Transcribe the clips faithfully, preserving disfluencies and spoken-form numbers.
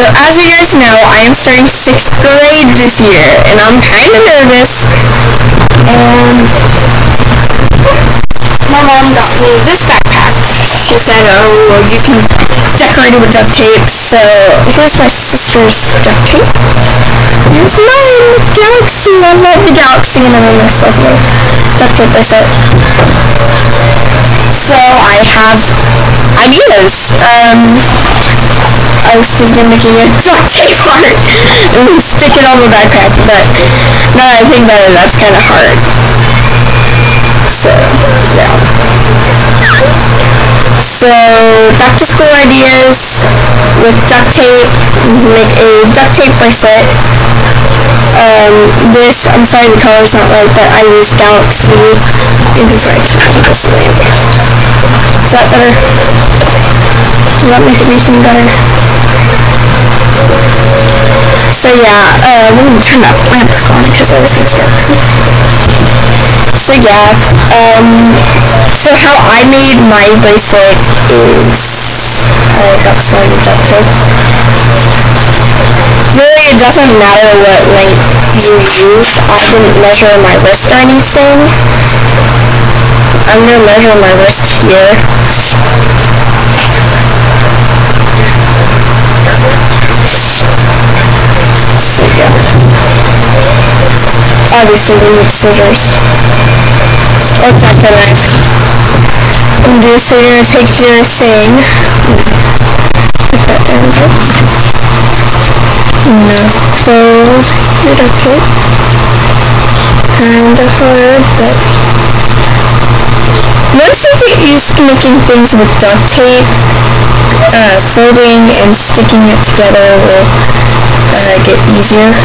So as you guys know, I am starting sixth grade this year, and I'm kind of nervous, and my mom got me this backpack. She said, oh, well, you can decorate it with duct tape, so it was my sister's duct tape. And it's mine, the galaxy, I love the galaxy, and I made myself my duct tape bracelet. So I have ideas. Um... I was thinking making a duct tape heart and then stick it on the backpack, but now that I think about it, that's kind of hard. So, yeah. So, back to school ideas with duct tape. You can make a duct tape bracelet. Um, this, I'm sorry the color's not right, but I use galaxy because I think it's really good. Is that better? Does that make anything better? So yeah, uh, ooh, turn up my background because everything's dark. So yeah, um, so how I made my bracelet is, I got some duct tape. Really, it doesn't matter what length you use. I didn't measure my wrist or anything. I'm gonna measure my wrist here. Obviously, we need scissors. That's not gonna undo. So you're gonna take your thing, put that end up, wrap around your duct tape, and that's all I put. Once you get used to making things with duct tape, uh, folding and sticking it together will uh, get easier. No.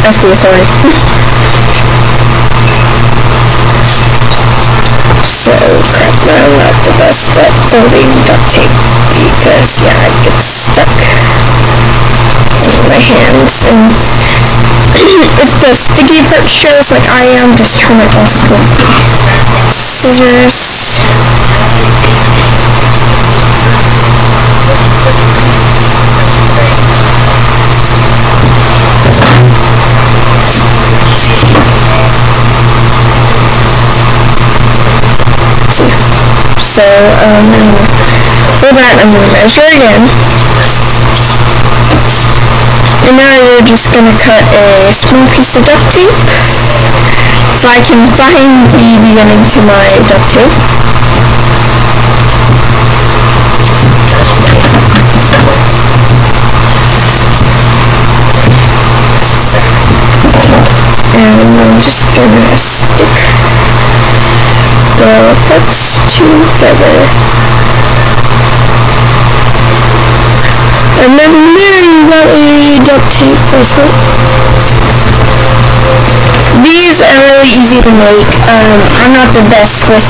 That's the authority. So that's not a lot the best at folding duct tape because yeah, it gets stuck with my hands and it's the sticky texture for I am this time it off with scissors. So, um, I'm going to pull that and I'm going to measure again. And now we're just going to cut a small piece of duct tape. If I can find the beginning to my duct tape. And I'm just going to stick the parts together. And then now you want a duct tape bracelet. These are really easy to make. Um, I'm not the best with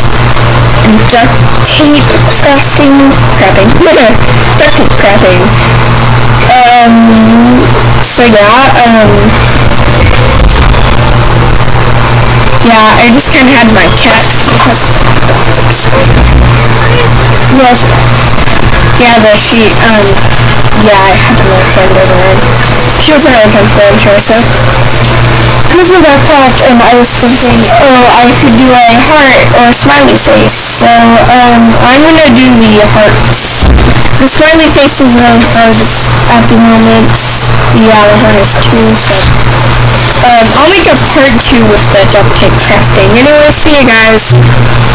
duct tape crafting, crapping, duct tape crapping. Um, so yeah, um, Yeah, I just kind of had my cat. Yes. Yeah, the she, um, yeah, it happened like right over there. She was not on time today, I'm sure, so. With my backpack, and I was thinking, oh, I could do a heart or a smiley face. So, um, I'm gonna do the hearts. The smiley face is really hard at the moment. Yeah, the heart is too. Um, I'll make a part two with the duct tape crafting. Anyway, see you guys.